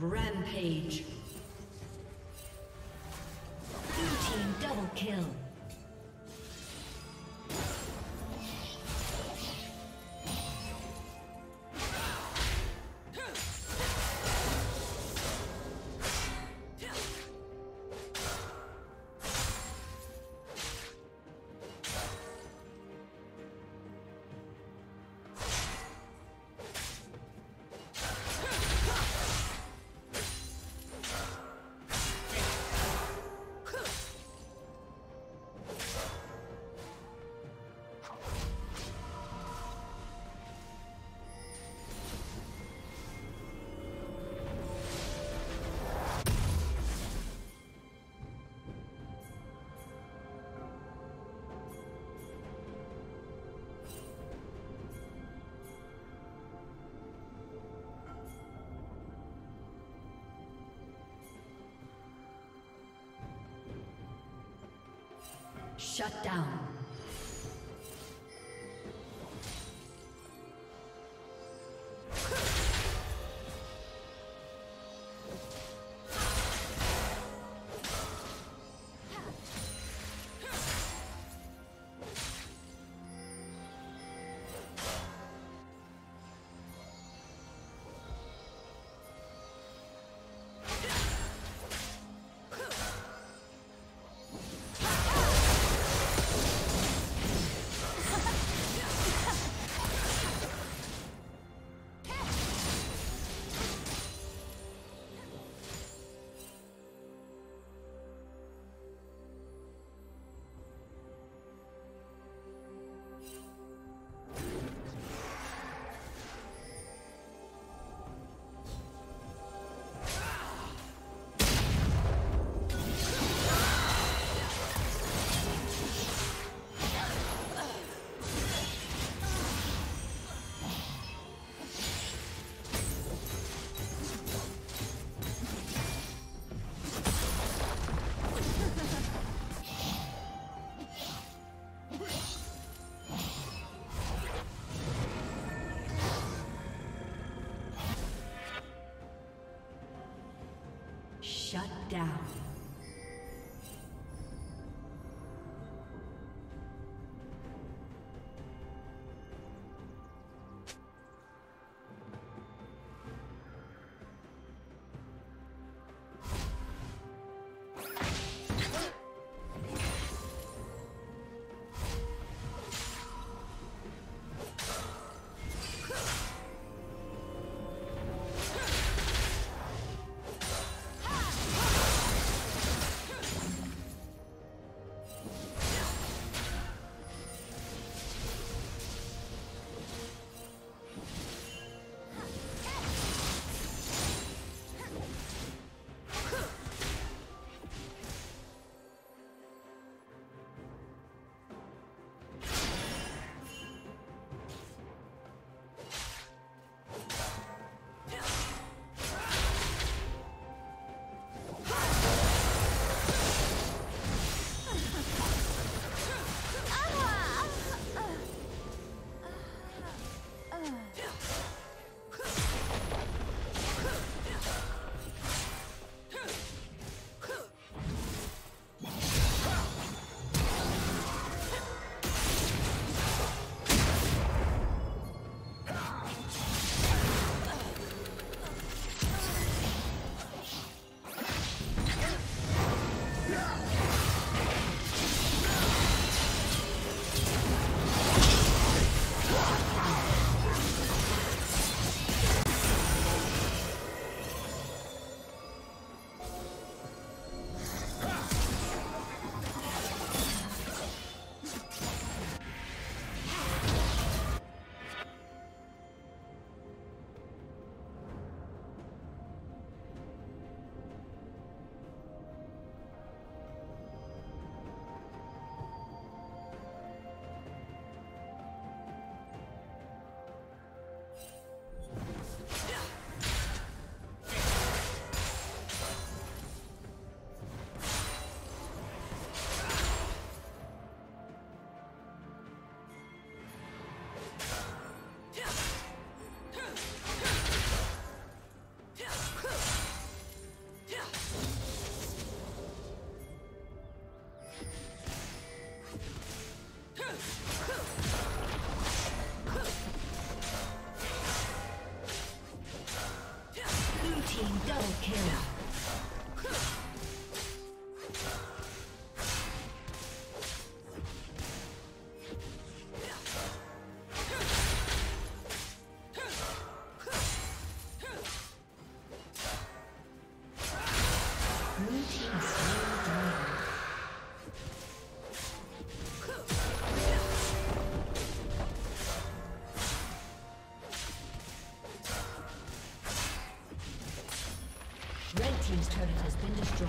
Rampage. Blue team double kill. Shut down. Shut down. Team's turret has been destroyed.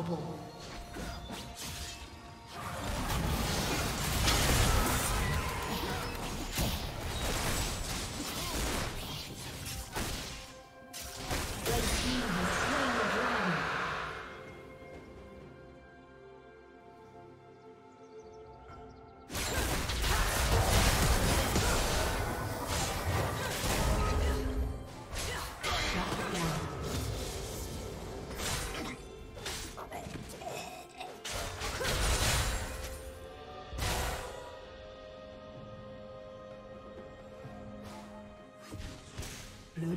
unstoppable. Blue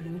Blue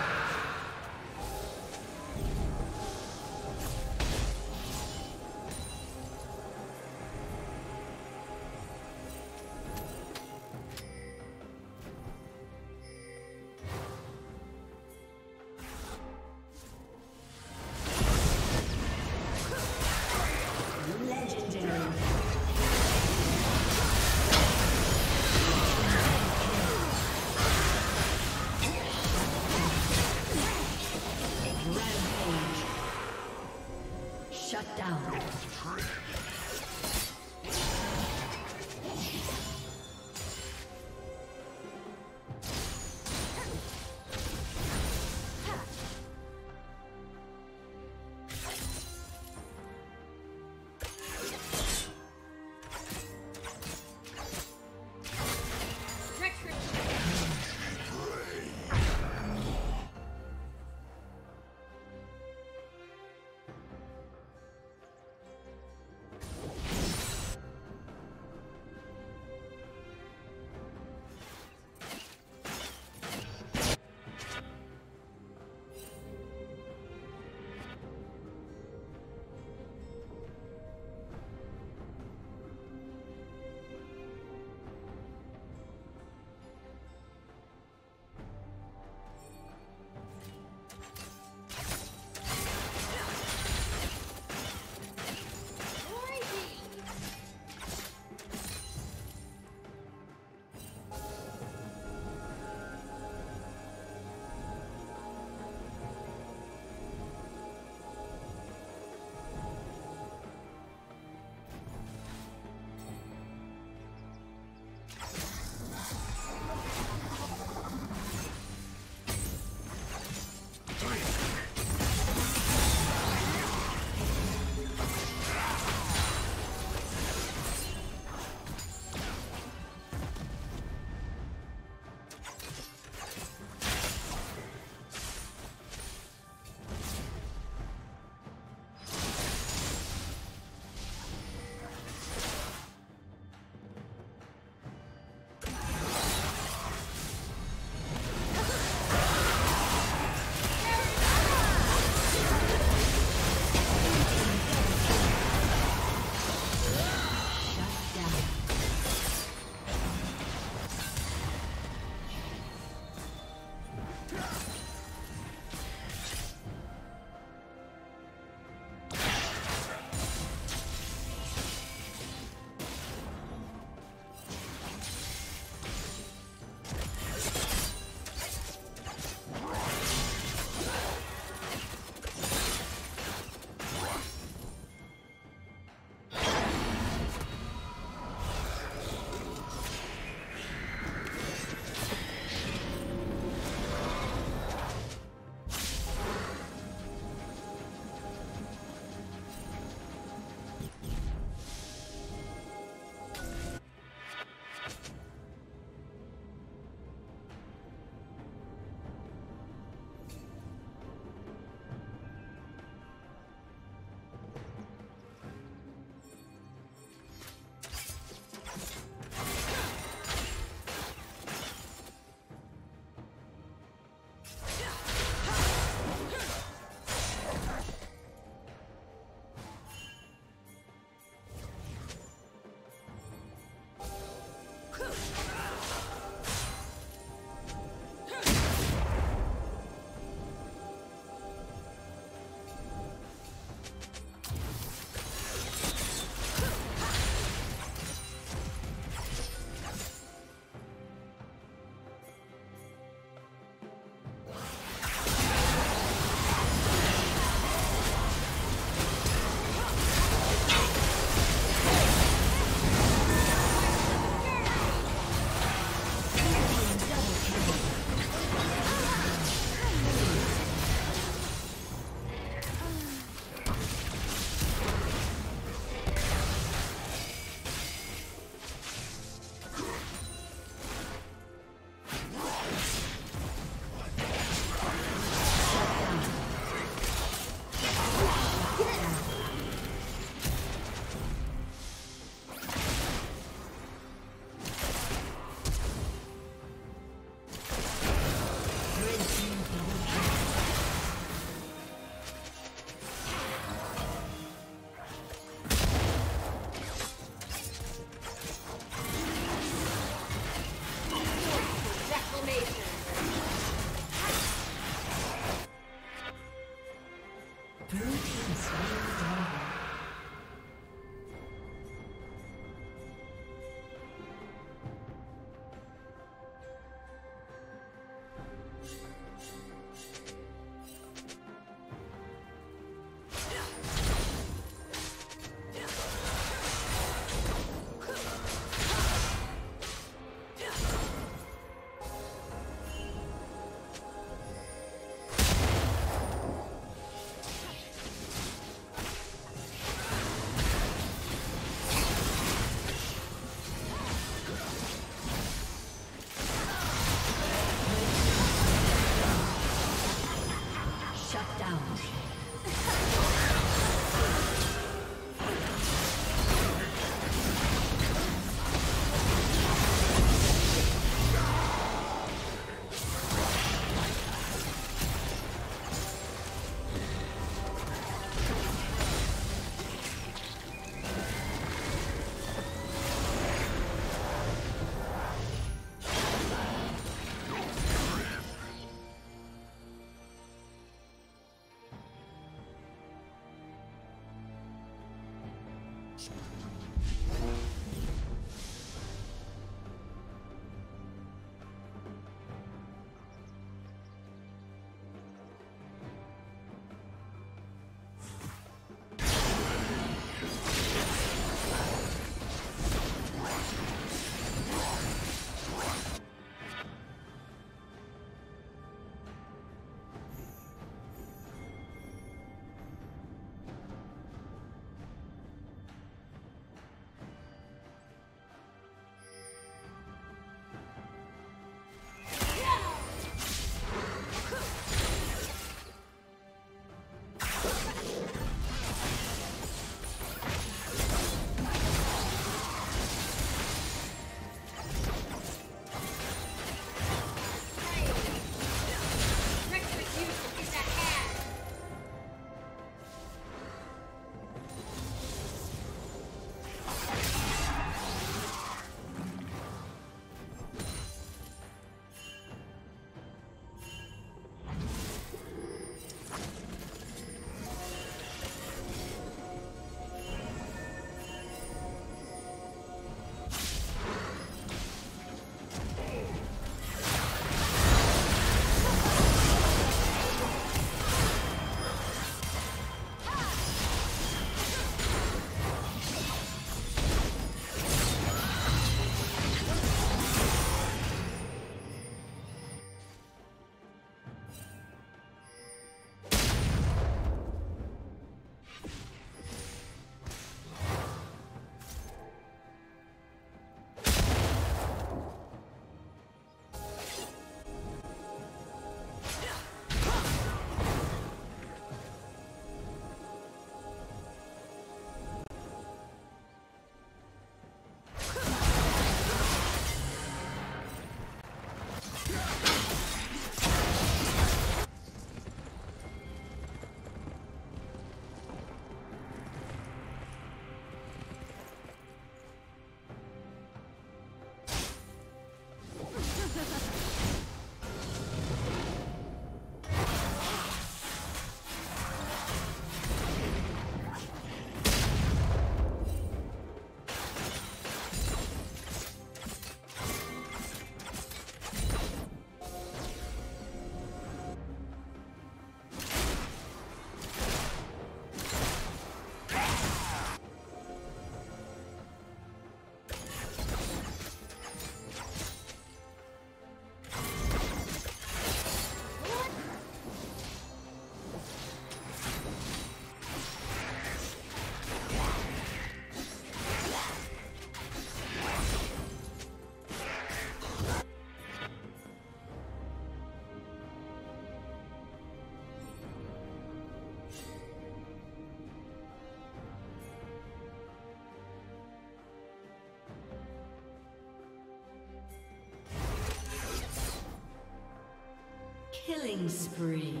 Killing spree.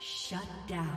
Shut down.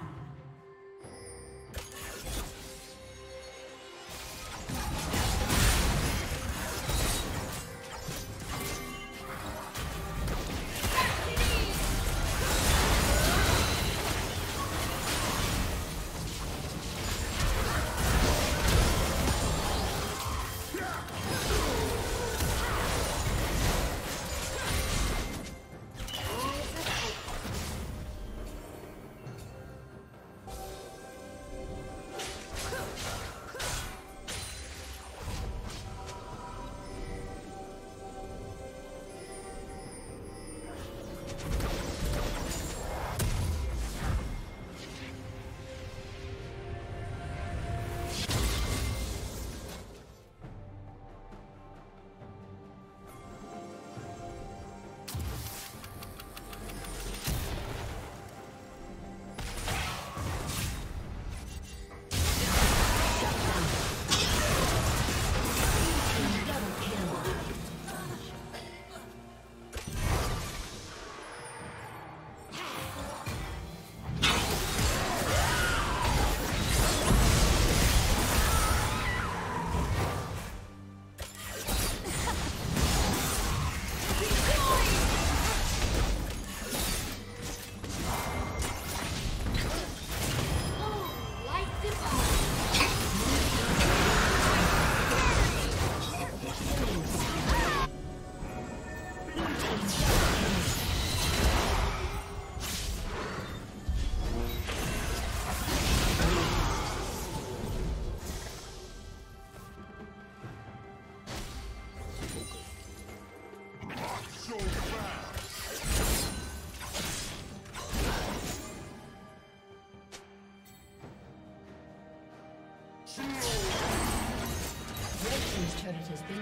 Has been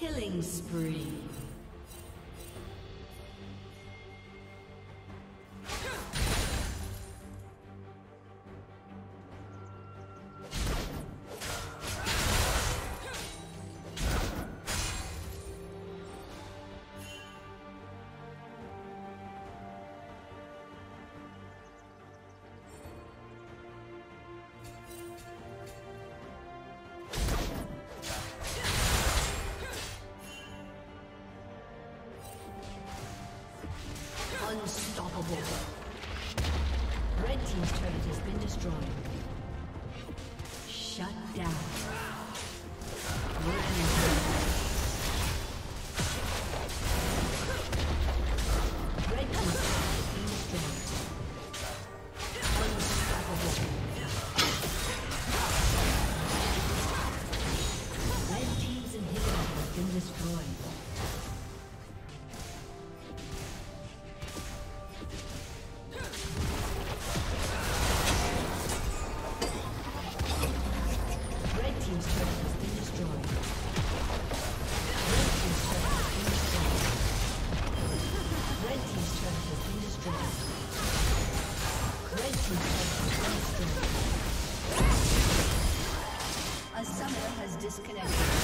Killing spree. Unstoppable. Red team's turret has been destroyed. Shut down. Red team's turret has been destroyed. Unstoppable. Red team's inhibitor has been destroyed. Disconnected.